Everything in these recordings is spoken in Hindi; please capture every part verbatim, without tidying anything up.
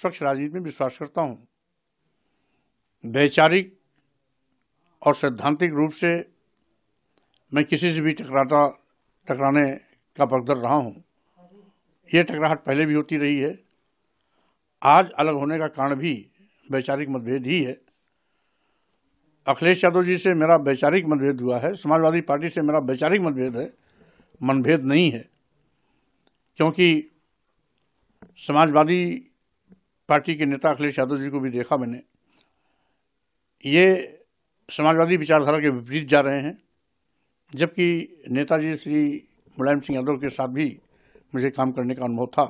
स्वच्छ राजनीति में विश्वास करता हूं। वैचारिक और सैद्धांतिक रूप से मैं किसी से भी टकराता टकराने का बगदर रहा हूं। ये टकराहट पहले भी होती रही है। आज अलग होने का कारण भी वैचारिक मतभेद ही है। अखिलेश यादव जी से मेरा वैचारिक मतभेद हुआ है, समाजवादी पार्टी से मेरा वैचारिक मतभेद है, मनभेद नहीं है। क्योंकि समाजवादी पार्टी के नेता अखिलेश यादव जी को भी देखा मैंने, ये समाजवादी विचारधारा के विपरीत जा रहे हैं, जबकि नेताजी श्री मुलायम सिंह यादव के साथ भी मुझे काम करने का अनुभव था।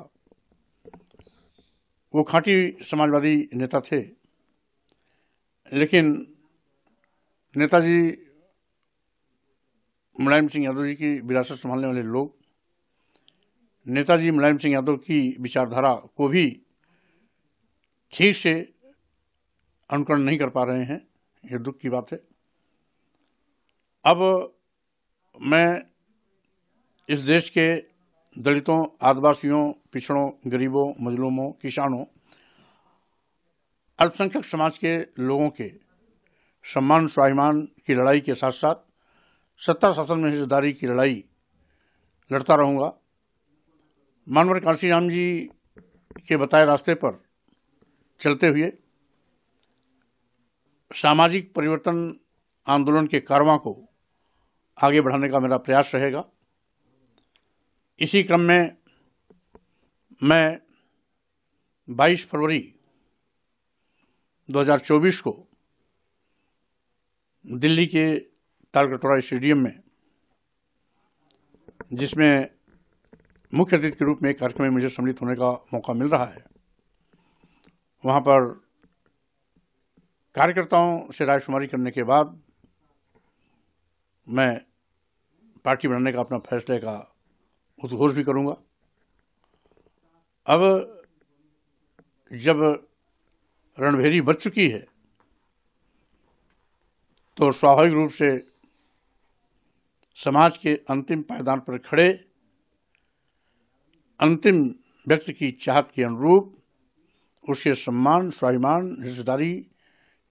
वो खांटी समाजवादी नेता थे, लेकिन नेताजी मुलायम सिंह यादव जी की विरासत संभालने वाले लोग नेताजी मुलायम सिंह यादव की विचारधारा को भी ठीक से अनुकरण नहीं कर पा रहे हैं। ये दुख की बात है। अब मैं इस देश के दलितों, आदिवासियों, पिछड़ों, गरीबों, मजलूमों, किसानों, अल्पसंख्यक समाज के लोगों के सम्मान स्वाभिमान की लड़ाई के साथ साथ सत्ता शासन में हिस्सेदारी की लड़ाई लड़ता रहूँगा। माननीय काँशीराम जी के बताए रास्ते पर चलते हुए सामाजिक परिवर्तन आंदोलन के कारवां को आगे बढ़ाने का मेरा प्रयास रहेगा। इसी क्रम में मैं बाईस फरवरी दो हज़ार चौबीस को दिल्ली के तालकटोरा स्टेडियम में, जिसमें मुख्य अतिथि के रूप में एक कार्यक्रम में मुझे सम्मिलित होने का मौका मिल रहा है, वहाँ पर कार्यकर्ताओं से रायशुमारी करने के बाद मैं पार्टी बनाने का अपना फैसले का उद्घोष भी करूँगा। अब जब रणभेरी बच चुकी है तो स्वाभाविक रूप से समाज के अंतिम पायदान पर खड़े अंतिम व्यक्ति की चाहत के अनुरूप उसके सम्मान स्वाभिमान हिस्सेदारी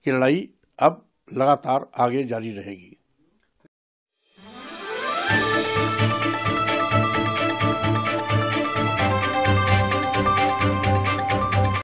की लड़ाई अब लगातार आगे जारी रहेगी।